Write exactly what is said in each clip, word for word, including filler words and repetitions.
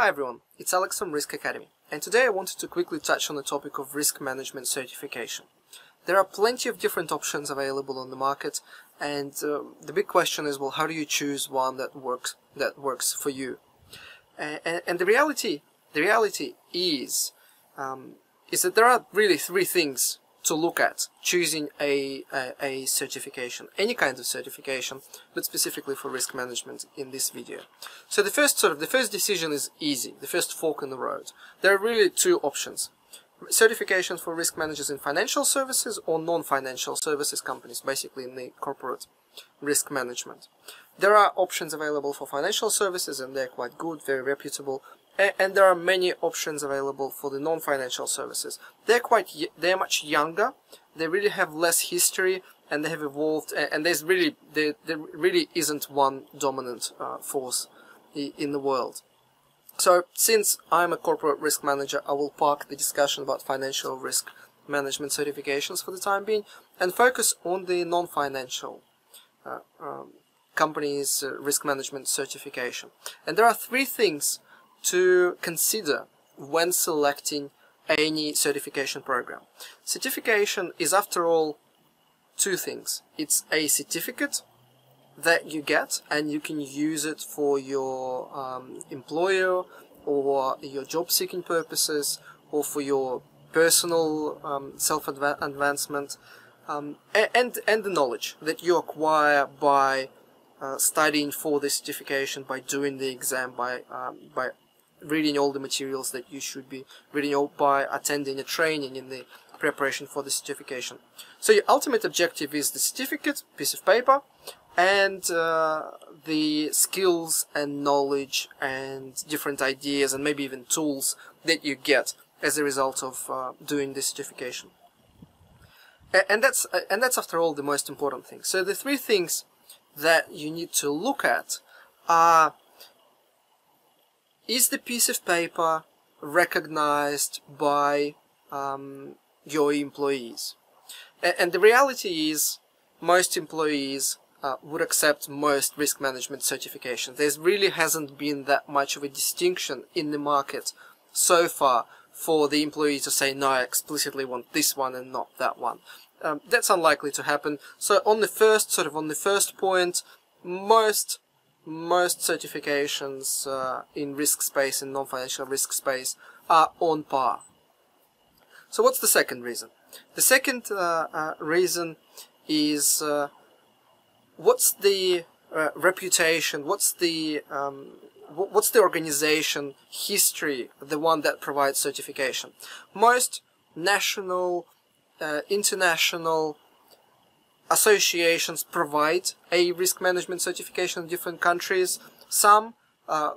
Hi everyone, it's Alex from Risk Academy, and today I wanted to quickly touch on the topic of risk management certification. There are plenty of different options available on the market, and uh, the big question is, well, how do you choose one that works that works for you? And, and, and the reality, the reality is, um, is that there are really three things to look at choosing a, a a certification, any kind of certification, but specifically for risk management in this video. So the first sort of the first decision is easy, the first fork in the road. There are really two options: certification for risk managers in financial services or non-financial services companies, basically in the corporate risk management. There are options available for financial services, and they're quite good, very reputable. And there are many options available for the non-financial services. They're quite, they're much younger. They really have less history, and they have evolved. And there's really, there, there really isn't one dominant uh, force in the world. So, since I'm a corporate risk manager, I will park the discussion about financial risk management certifications for the time being, and focus on the non-financial uh, um, companies' uh, risk management certification. And there are three things to consider when selecting any certification program. Certification is, after all, two things. It's a certificate that you get, and you can use it for your um, employer or your job-seeking purposes, or for your personal um, self-advancement, um, and, and the knowledge that you acquire by uh, studying for the certification, by doing the exam, by, um, by reading all the materials that you should be reading, all by attending a training in the preparation for the certification. So your ultimate objective is the certificate, piece of paper, and uh, the skills and knowledge and different ideas and maybe even tools that you get as a result of uh, doing the certification. And that's, and that's after all the most important thing. So the three things that you need to look at are: is the piece of paper recognized by um, your employees? A and the reality is, most employees uh, would accept most risk management certifications. There really hasn't been that much of a distinction in the market so far for the employee to say, no, I explicitly want this one and not that one. Um, that's unlikely to happen. So on the first, sort of on the first point, most Most certifications uh, in risk space, in non-financial risk space, are on par. So what's the second reason? The second uh, uh, reason is uh, what's the uh, reputation, what's the um, what's the organization history, the one that provides certification. Most national, uh, international associations provide a risk management certification in different countries. Some uh,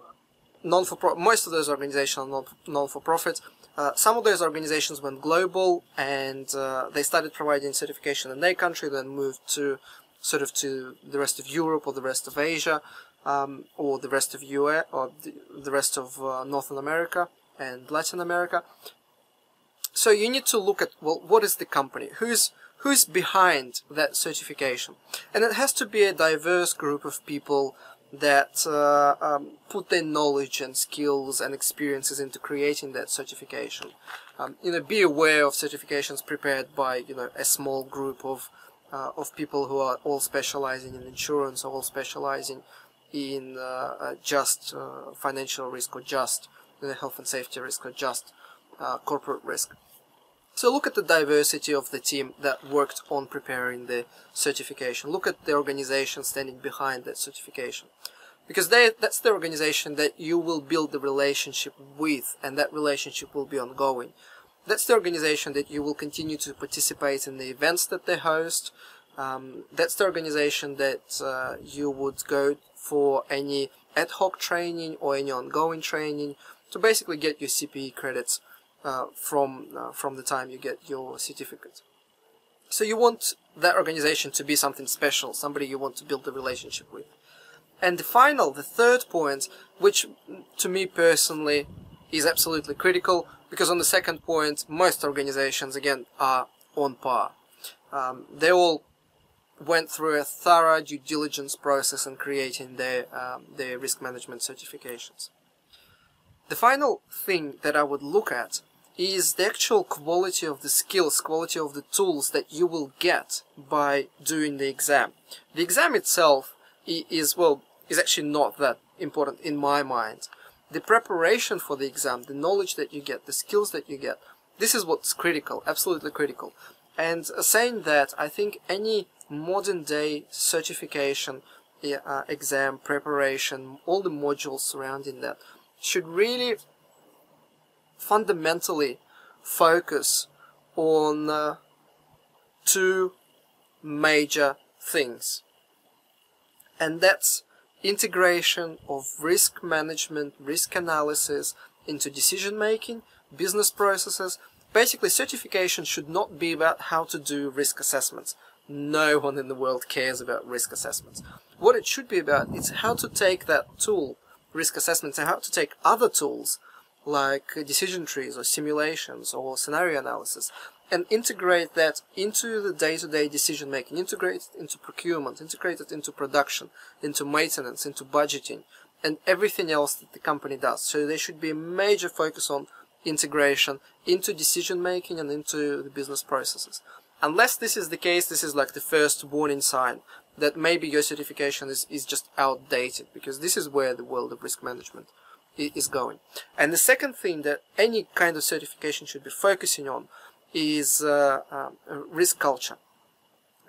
non-for-profit, most of those organizations are non-for-profit. Uh, some of those organizations went global, and uh, they started providing certification in their country, then moved to sort of to the rest of Europe or the rest of Asia, um, or the rest of U S or the, the rest of uh, Northern America and Latin America. So you need to look at, well, what is the company? Who's Who's behind that certification? And it has to be a diverse group of people that uh, um, put their knowledge and skills and experiences into creating that certification. Um, you know, be aware of certifications prepared by, you know, a small group of uh, of people who are all specializing in insurance, or all specializing in uh, uh, just uh, financial risk, or just you know, health and safety risk, or just uh, corporate risk. So look at the diversity of the team that worked on preparing the certification. Look at the organization standing behind that certification, because they, that's the organization that you will build the relationship with, and that relationship will be ongoing. That's the organization that you will continue to participate in the events that they host. Um, that's the organization that uh, you would go for any ad hoc training or any ongoing training to basically get your C P E credits Uh, from uh, from the time you get your certificate. So you want that organization to be something special, somebody you want to build a relationship with. And the final, the third point, which to me personally is absolutely critical, because on the second point, most organizations, again, are on par. Um, they all went through a thorough due diligence process in creating their, um, their risk management certifications. The final thing that I would look at is the actual quality of the skills, quality of the tools that you will get by doing the exam. The exam itself is, well, is actually not that important in my mind. The preparation for the exam, the knowledge that you get, the skills that you get, this is what's critical, absolutely critical. And saying that, I think any modern day certification, uh, exam, preparation, all the modules surrounding that should really fundamentally focus on uh, two major things, and that's integration of risk management, risk analysis into decision making, business processes. Basically, certification should not be about how to do risk assessments. No one in the world cares about risk assessments. What it should be about is how to take that tool, risk assessments, and how to take other tools like decision trees or simulations or scenario analysis, and integrate that into the day-to-day decision making, integrate it into procurement, integrate it into production, into maintenance, into budgeting, and everything else that the company does. So there should be a major focus on integration into decision making and into the business processes. Unless this is the case, this is like the first warning sign that maybe your certification is, is just outdated, because this is where the world of risk management is going. And the second thing that any kind of certification should be focusing on is uh, uh, risk culture.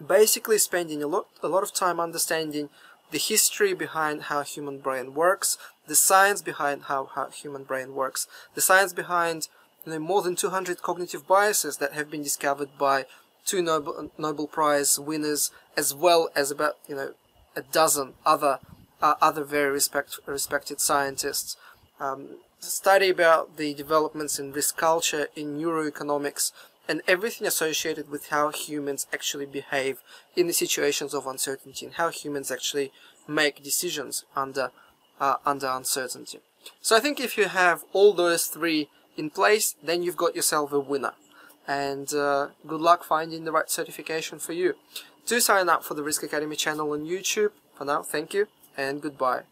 Basically spending a lot, a lot of time understanding the history behind how human brain works, the science behind how, how human brain works, the science behind, you know, more than two hundred cognitive biases that have been discovered by two Nobel, Nobel Prize winners, as well as about, you know, a dozen other uh, other very respect, respected scientists. Um, study about the developments in risk culture, in neuroeconomics, and everything associated with how humans actually behave in the situations of uncertainty, and how humans actually make decisions under uh, under uncertainty. So I think if you have all those three in place, then you've got yourself a winner. And uh, good luck finding the right certification for you. Do sign up for the Risk Academy channel on YouTube. For now, thank you and goodbye.